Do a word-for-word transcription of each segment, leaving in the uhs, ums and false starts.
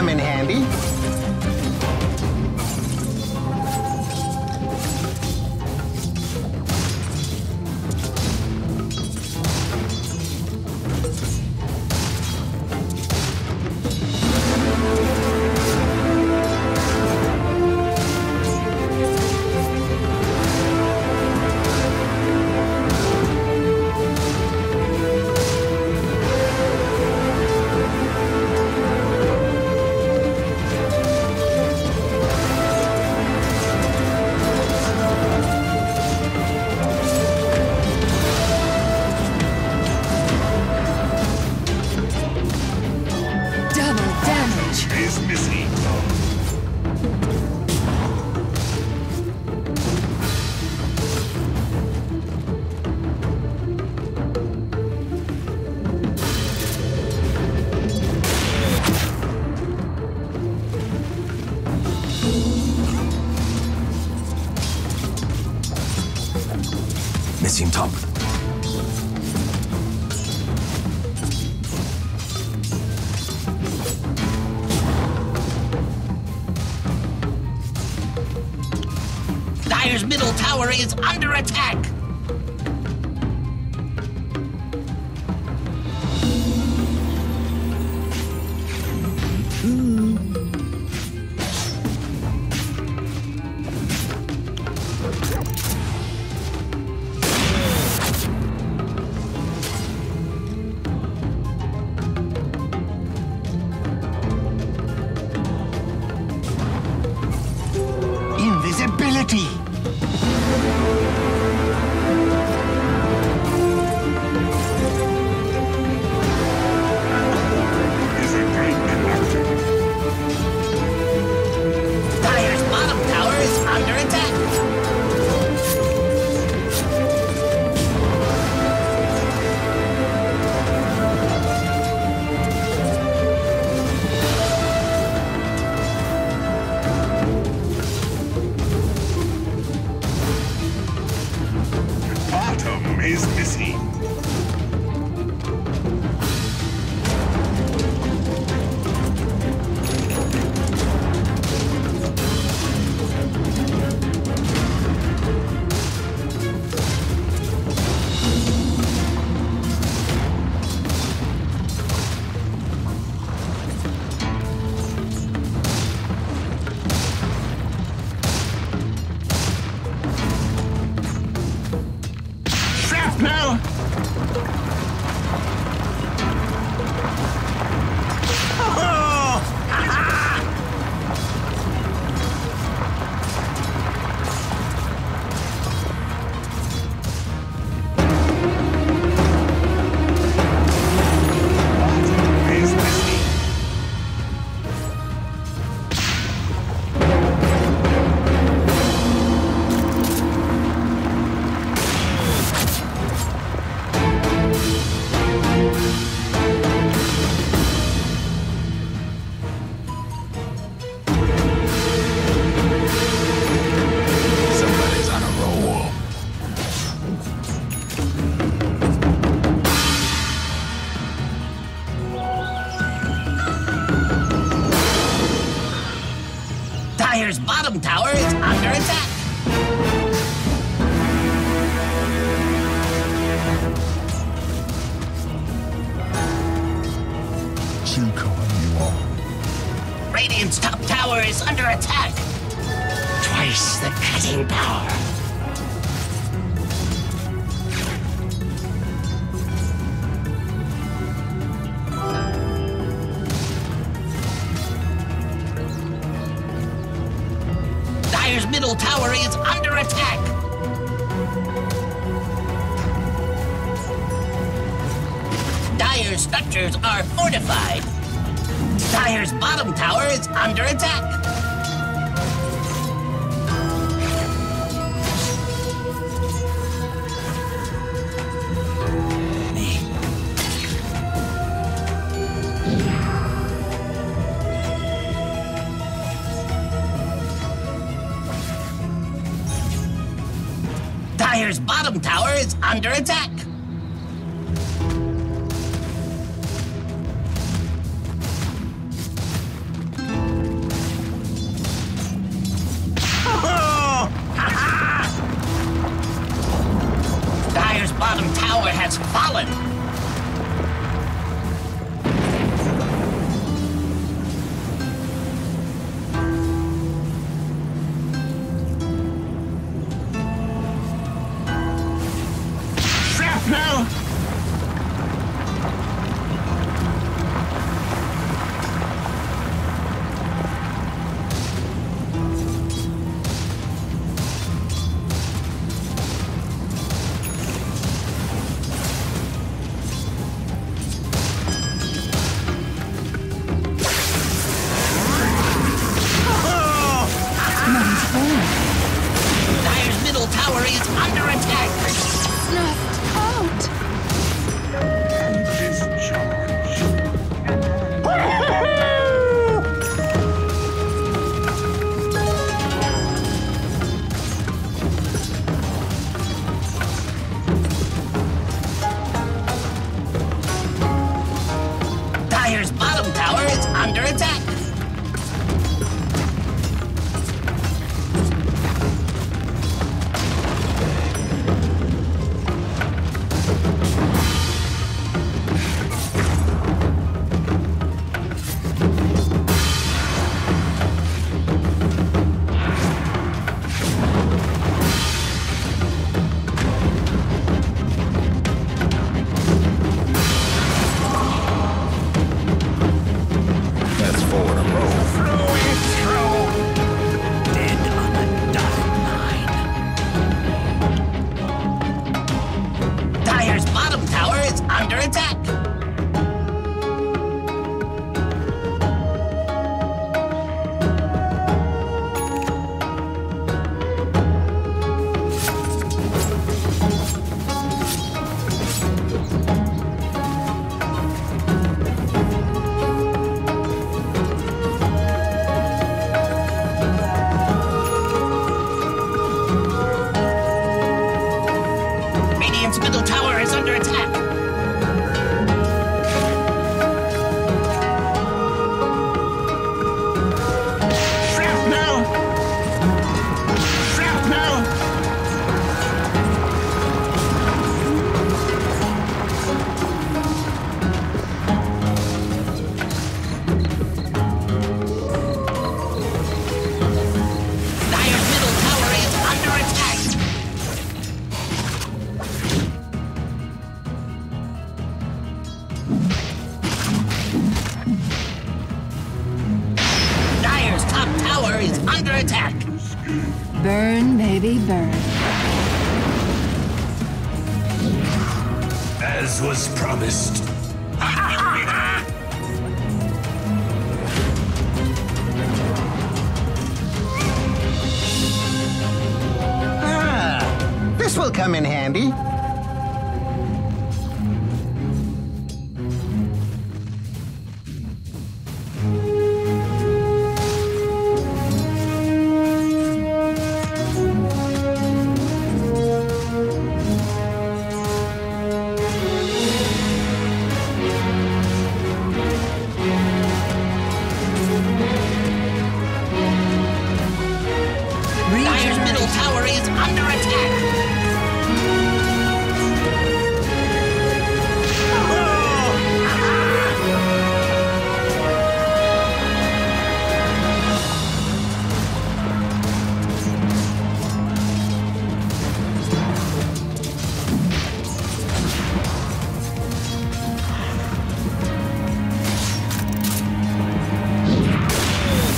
come in handy. Missing top. Dire's middle tower is under attack. Is busy. Dire's bottom tower is under attack. Radiant's top tower is under attack. Twice the cutting power. Dire's middle tower is under attack! Dire's structures are fortified! Dire's bottom tower is under attack! Dire's bottom tower is under attack. tower has fallen! Shrapnel! Dire's middle tower is under attack! Snuffed out! And discharged. Woohoo! Dire's bottom tower is under attack! Middle tower is under attack. Shrapnel! Shrapnel! Dire's middle tower is under attack. Dire's top tower is under attack. Burn, baby, burn. As was promised. Ah, this will come in handy. Tower is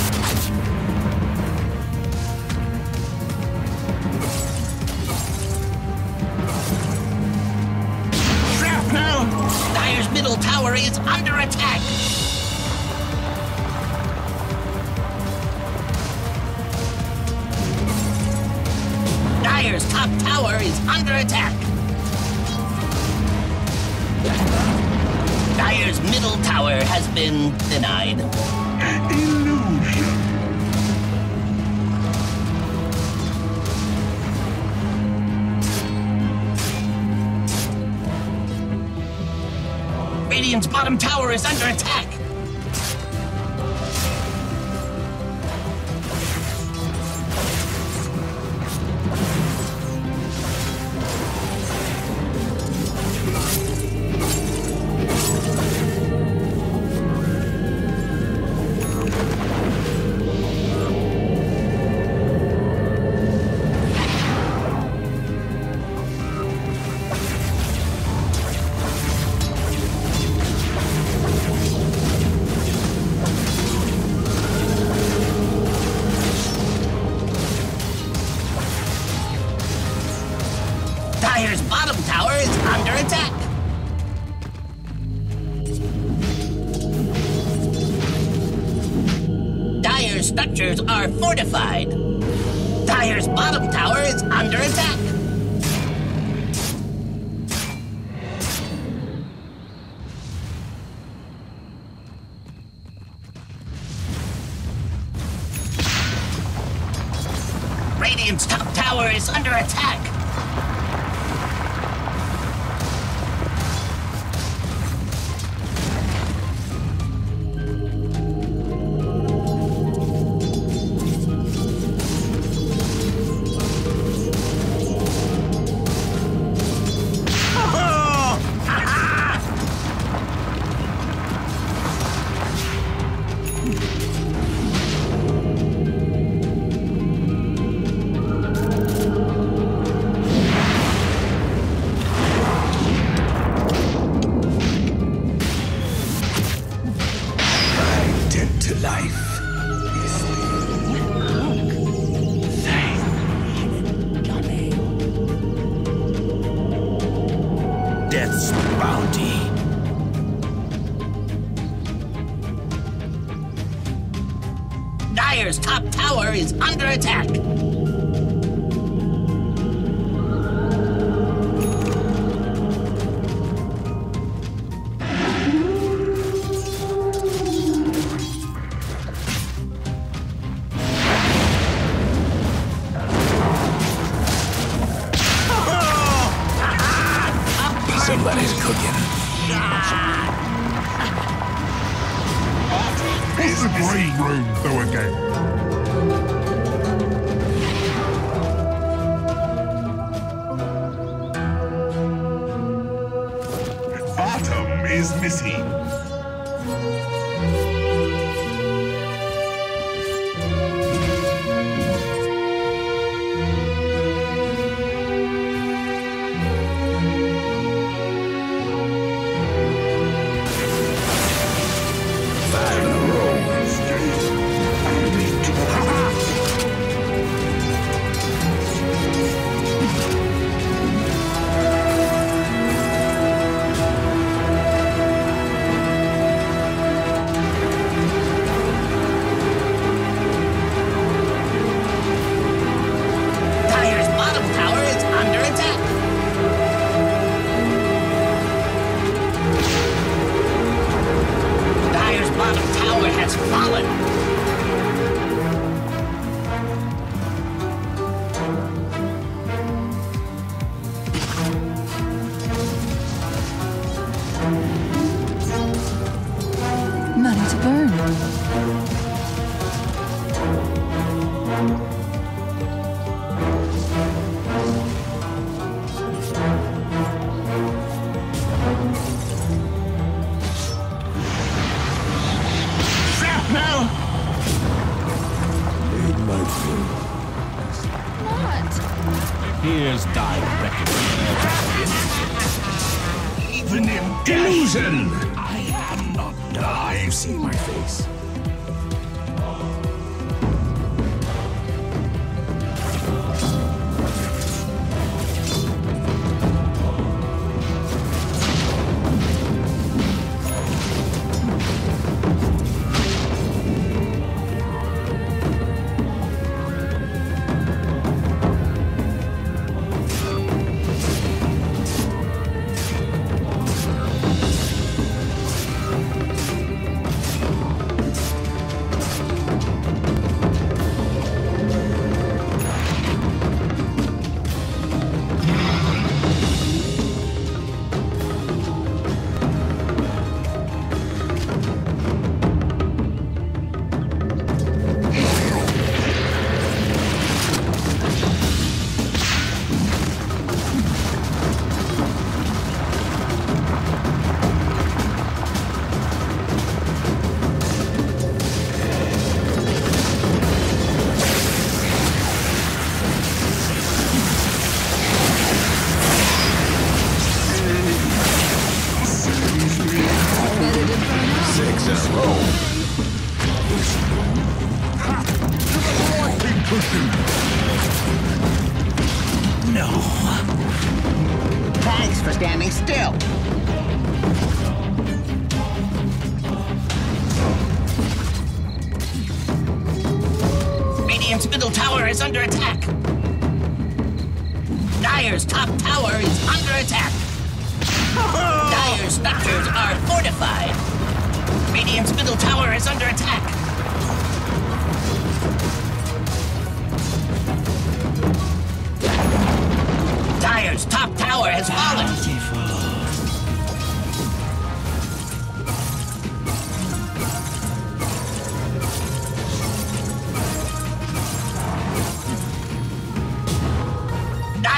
under attack! Middle tower is under attack! Dire's top tower is under attack! Dire's middle tower has been denied. Illusion! Radiant's bottom tower is under attack! Dyer's structures are fortified. Dyer's bottom tower is under attack. Radiant's top tower is under attack. Dyer's top tower is under attack. Somebody's cooking. It's the green room, though, again. Bottom is missing. Money to burn. Shrapnel! Lead my food. What? Here's direct. Even in illusion! I am not. Ah, you've seen my face. No. Thanks for standing still. is under attack. Dire's top tower is under attack. Dire's structures are fortified. Radiant's middle tower is under attack. Dire's top tower has fallen.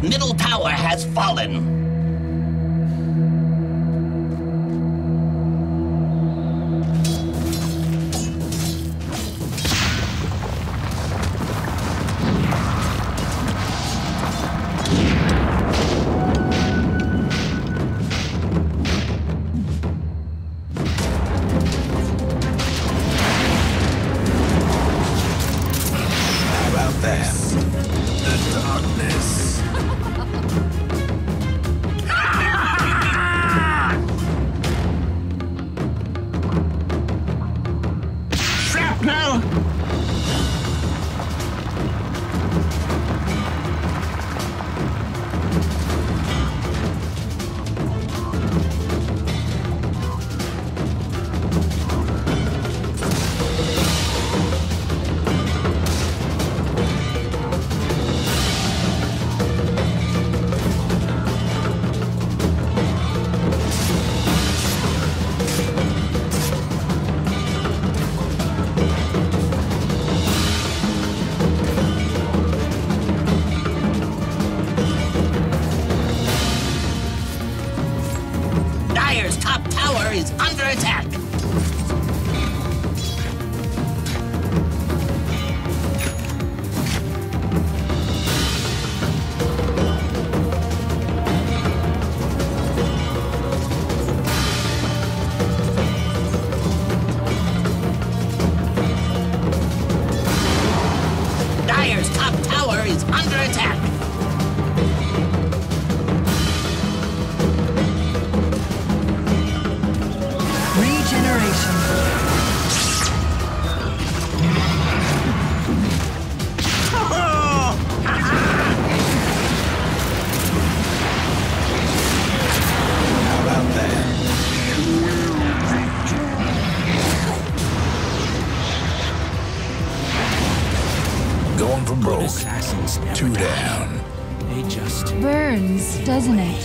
Middle tower has fallen. Two down. They just burns, doesn't it?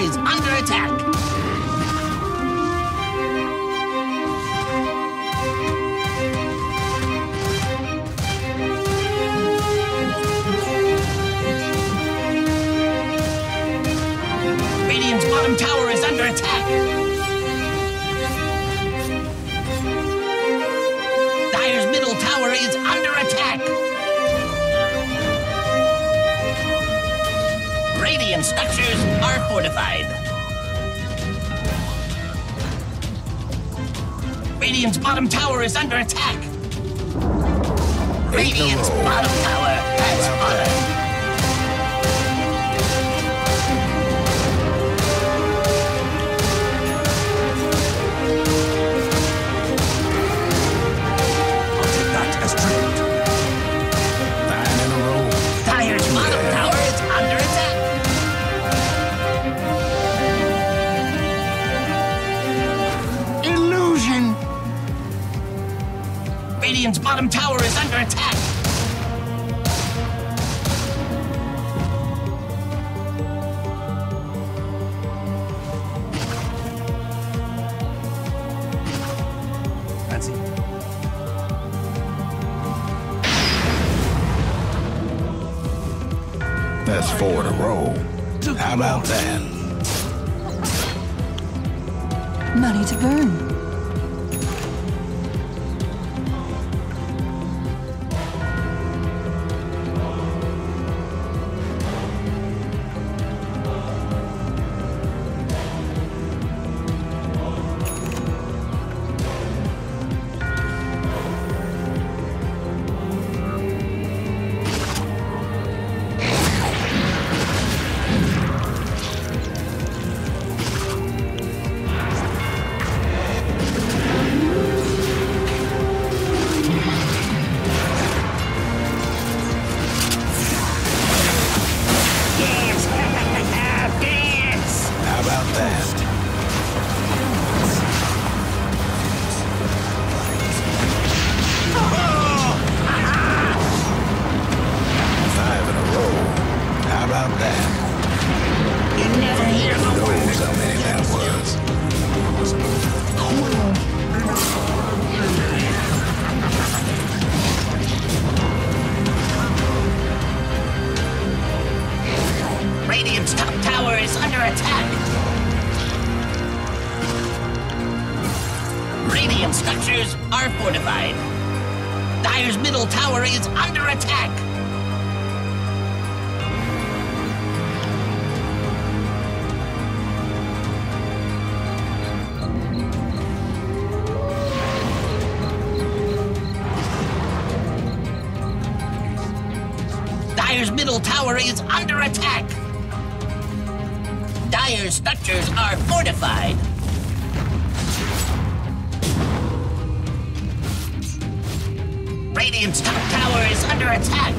Is under attack. it! Dire's middle tower is under attack! Radiant structures are fortified. Radiant's bottom tower is under attack! Radiant's bottom tower has fallen! Radiant's bottom tower is under attack! That's it. That's four in a row. How about that? Money to burn. Radiant's top tower is under attack! Radiant structures are fortified. Dire's middle tower is under attack! Dire's middle tower is under attack! Dire's structures are fortified! Radiant's top tower is under attack!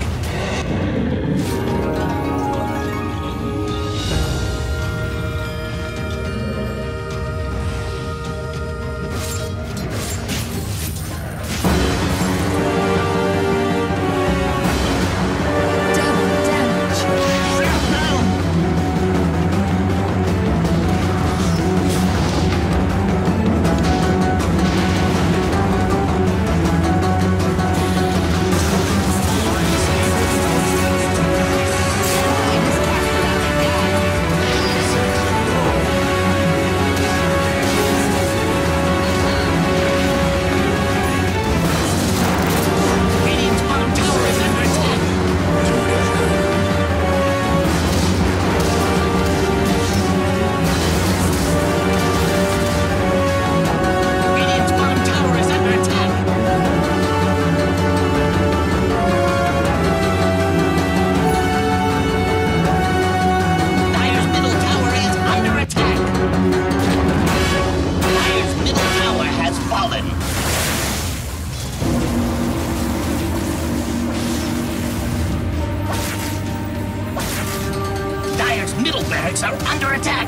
Middle barracks are under attack!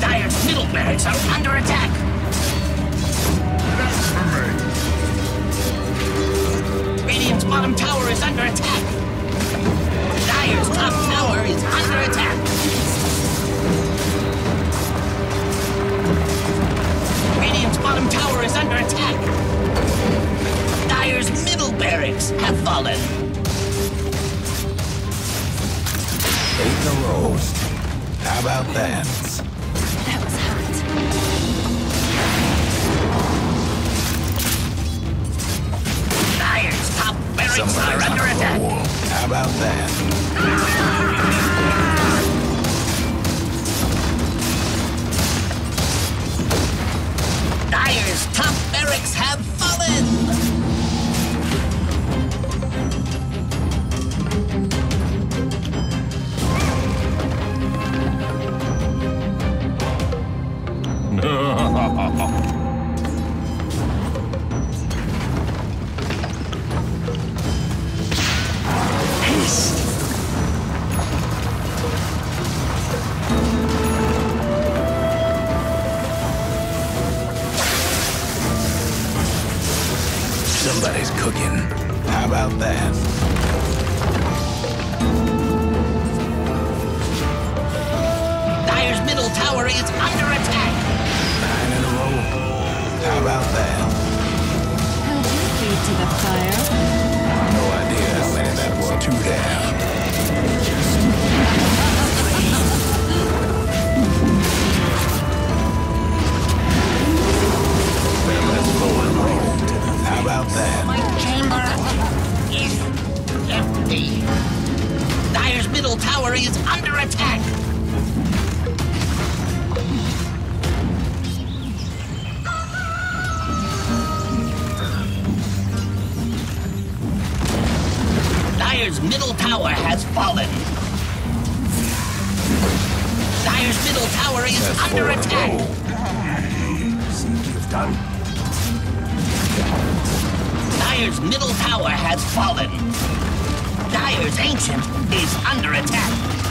Dire's middle barracks are under attack! Radiant's bottom tower is under attack! Dire's top tower is under attack! Eight in a row. How about that? That was hot. Dyer's top barracks are under attack. How about that? Dyer's top barracks have fallen! Haste! Somebody's cooking. How about that? Dyer's middle tower is under attack. Nine in a row. How about that? How do you feed to the fire? No idea how many that were. Two down. Well, let's go and roll. How about that? My chamber is empty. Dyer's middle tower is under attack. Dyer's middle tower has fallen. Dyer's middle tower is That's under attack. Think you've done? Dyer's middle tower has fallen. Dyer's ancient is under attack.